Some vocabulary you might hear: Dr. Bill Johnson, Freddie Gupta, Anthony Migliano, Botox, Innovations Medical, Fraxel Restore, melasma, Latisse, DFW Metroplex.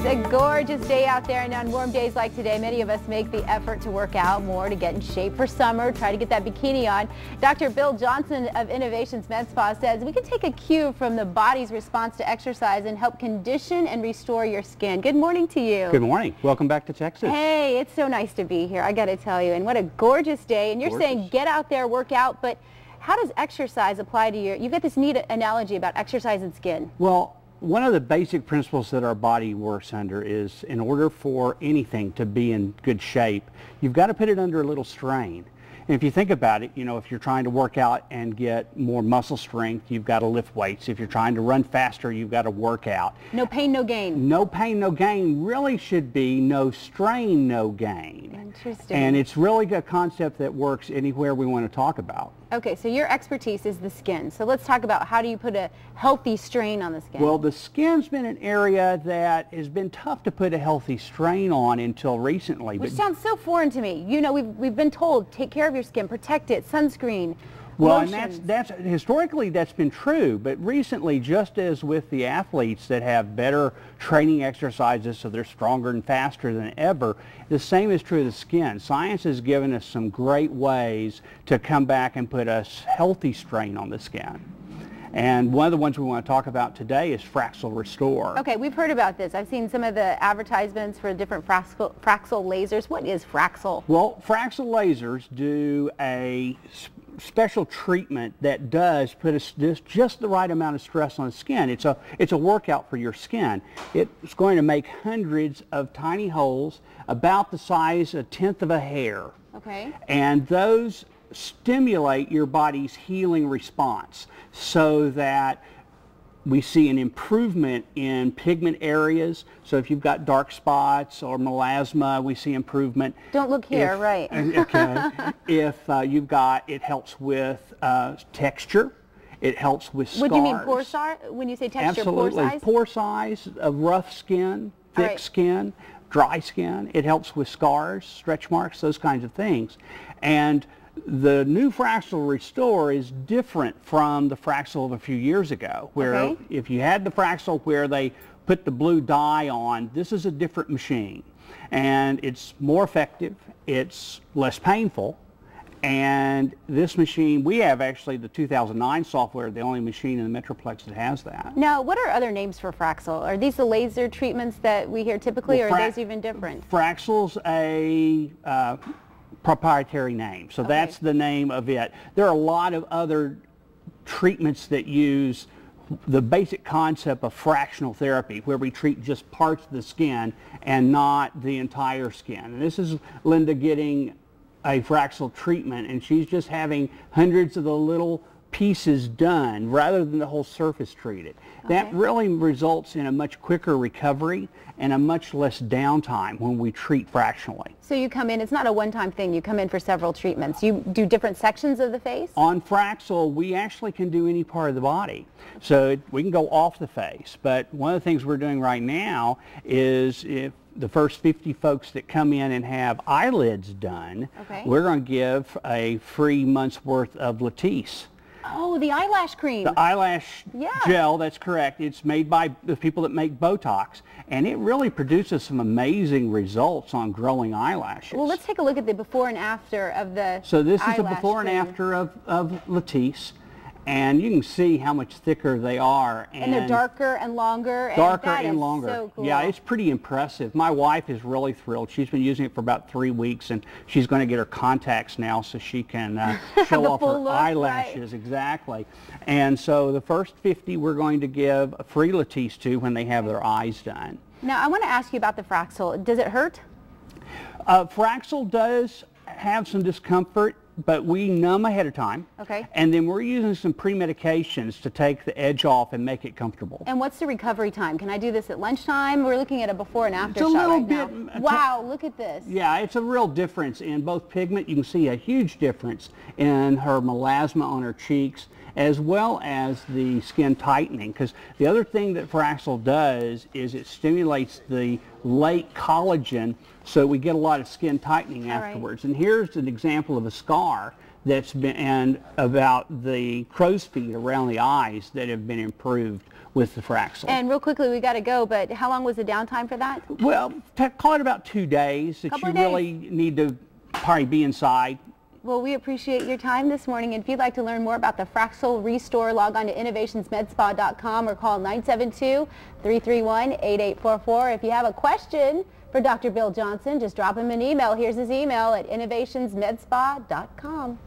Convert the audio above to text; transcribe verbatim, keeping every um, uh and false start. It's a gorgeous day out there, and on warm days like today, many of us make the effort to work out more, to get in shape for summer, try to get that bikini on. Doctor Bill Johnson of Innovations Med Spa says we can take a cue from the body's response to exercise and help condition and restore your skin. Good morning to you. Good morning. Welcome back to Texas. Hey, it's so nice to be here, I got to tell you, and what a gorgeous day. And you're gorgeous. Saying get out there, work out, but how does exercise apply to your, you've got this neat analogy about exercise and skin. Well, one of the basic principles that our body works under is in order for anything to be in good shape, you've got to put it under a little strain. And if you think about it, you know, if you're trying to work out and get more muscle strength, you've got to lift weights. If you're trying to run faster, you've got to work out. No pain, no gain. No pain, no gain really should be no strain, no gain. Interesting. And it's really a concept that works anywhere we want to talk about. Okay, so your expertise is the skin. So let's talk about how do you put a healthy strain on the skin? Well, the skin's been an area that has been tough to put a healthy strain on until recently. Which but sounds so foreign to me. You know, we've, we've been told, take care of your skin, protect it, sunscreen. Well, and that's, that's, historically that's been true, but recently, just as with the athletes that have better training exercises so they're stronger and faster than ever, the same is true of the skin. Science has given us some great ways to come back and put a healthy strain on the skin. And one of the ones we want to talk about today is Fraxel Restore. Okay, we've heard about this. I've seen some of the advertisements for different Fraxel, Fraxel lasers. What is Fraxel? Well, Fraxel lasers do a special treatment that does put a, just, just the right amount of stress on the skin. It's a, it's a workout for your skin. It's going to make hundreds of tiny holes about the size a tenth of a hair. Okay. And those stimulate your body's healing response so that we see an improvement in pigment areas. So if you've got dark spots or melasma, we see improvement. Don't look here, if, right. Okay. If uh, you've got, it helps with uh, texture. It helps with scars. What do you mean, pore size? When you say texture, pore size? Absolutely. Pore size of rough skin, thick right. skin, dry skin. It helps with scars, stretch marks, those kinds of things. And the new Fraxel Restore is different from the Fraxel of a few years ago, where okay. if you had the Fraxel where they put the blue dye on, this is a different machine. And it's more effective, it's less painful, and this machine, we have actually the two thousand nine software, the only machine in the Metroplex that has that. Now, what are other names for Fraxel? Are these the laser treatments that we hear typically, well, or are these even different? Fraxel's a uh, proprietary name, so okay. that's the name of it. There are a lot of other treatments that use the basic concept of fractional therapy, where we treat just parts of the skin and not the entire skin. And this is Linda getting a Fraxel treatment, and she's just having hundreds of the little pieces done rather than the whole surface treated. Okay. That really results in a much quicker recovery and a much less downtime when we treat fractionally. So you come in, it's not a one-time thing, you come in for several treatments. You do different sections of the face? On Fraxel, we actually can do any part of the body. So it, we can go off the face, but one of the things we're doing right now is if the first fifty folks that come in and have eyelids done, okay. we're going to give a free month's worth of Latisse. Oh, the eyelash cream. The eyelash yeah. gel, that's correct. It's made by the people that make Botox, and it really produces some amazing results on growing eyelashes. Well, let's take a look at the before and after of the So this eyelash is the before cream. and after of, of Latisse, and you can see how much thicker they are. And, and they're darker and longer. And darker and longer. So cool. Yeah, it's pretty impressive. My wife is really thrilled. She's been using it for about three weeks, and she's going to get her contacts now so she can uh, show off her look, eyelashes. Right. Exactly. And so the first fifty we're going to give a free Latisse to when they have their eyes done. Now, I want to ask you about the Fraxel. Does it hurt? Uh, Fraxel does have some discomfort, but we numb ahead of time, okay. and then we're using some pre-medications to take the edge off and make it comfortable. And what's the recovery time? Can I do this at lunchtime? We're looking at a before and after it's a shot right bit, now. Wow, look at this. Yeah, it's a real difference in both pigment. You can see a huge difference in her melasma on her cheeks, as well as the skin tightening, because the other thing that Fraxel does is it stimulates the late collagen, so we get a lot of skin tightening All afterwards. Right. And here's an example of a scar that's been, and about the crow's feet around the eyes that have been improved with the Fraxel. And real quickly, we got to go, but how long was the downtime for that? Well, call it about two days that Couple you days. really need to probably be inside. Well, we appreciate your time this morning. And if you'd like to learn more about the Fraxel Restore, log on to innovations med spa dot com or call nine seven two, three three one, eight eight four four. If you have a question for Doctor Bill Johnson, just drop him an email. Here's his email at innovations med spa dot com.